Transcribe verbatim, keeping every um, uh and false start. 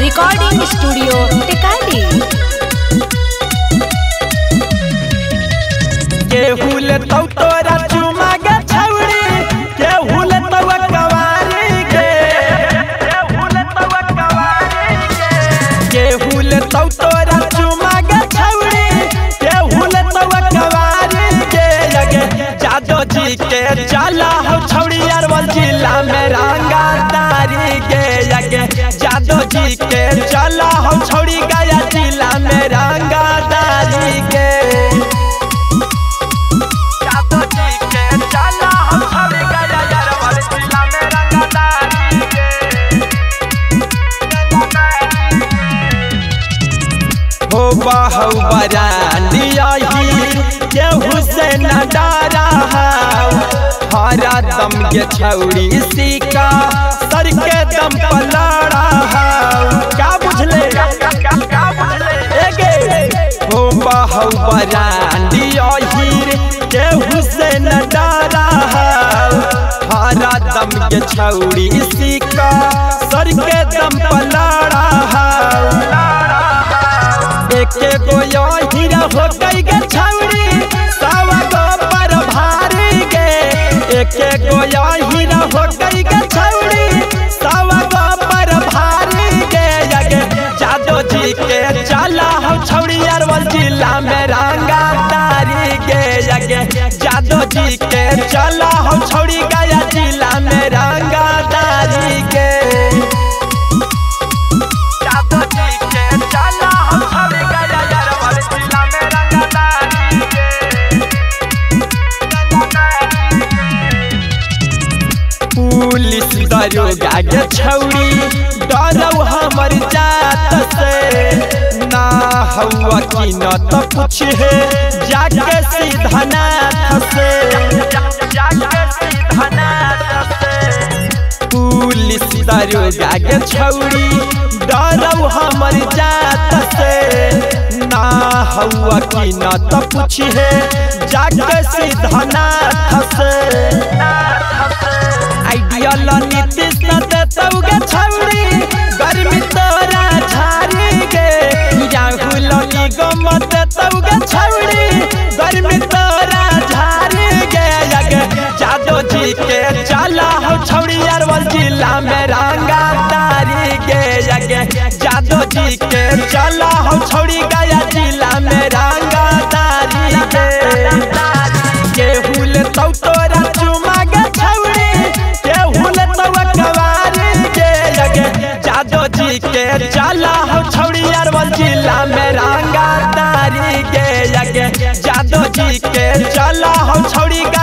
Recording studio टिकाली। के हुले तो तोरा चुमा के छौड़ी, के हुले तो कवारी के, के हुले तो कवारी के, के हुले तो तोरा चुमा के छौड़ी, के हुले तो कवारी के। लगे यादव जी के चला हो छौड़ी अरवल जिला में रंगदारी के। लगे यादव जी के चला हो छौड़ी गया जिला में रंगदारी के। यादव जी के चला हो छौड़ी गया अरवल जिला में रंगदारी के। हो बाहु बरांडिया के हुसैन डारा हरा दम के छौड़ी सीका सर के दम पलाड़ा का बुझले का बुझले एगे। हो बाहु बरांडिया के हुसैन डारा हरा दम के छौड़ी सीका सर के दम पलाड़ा के गोया हीरा हो गई के छौड़ी सावा गो पर भारी के। एक गोया हीरा हो गई के छौड़ी सावा गो पर भारी के। यादव जी के चला हो छौड़ी अरवल जिला में रंगदारी के। यादव जी के चला हो छौड़ी गया जिला में रंगदारी के। पुलिस दरोगा के छौड़ी डरौ हमर जात से ना हौआ की न तो कुछ है जाके सीधा नाथ से। पुलिस दरोगा के छौड़ी डरौ हमर जात से ना हौआ की न तो कुछ है जाके सीधा नाथ से। नीतीश न देतौ गे छौड़ी गर्मी तोरा झारी के। राहुल निगम देतौ गे छौड़ी गर्मी तोरा झारी के। यादव जी के चला हो छौड़ी अरवल जिला में रंगदारी के। यादव जी के चला हो छौड़ी गया जिला में रंगदारी के। केहुल तौ तोरा चुमा गे छौड़ी यादव जी के चला हो छौड़ी अरवल जिला में रंगदारी के। यादव जी के चला हो छौड़ी।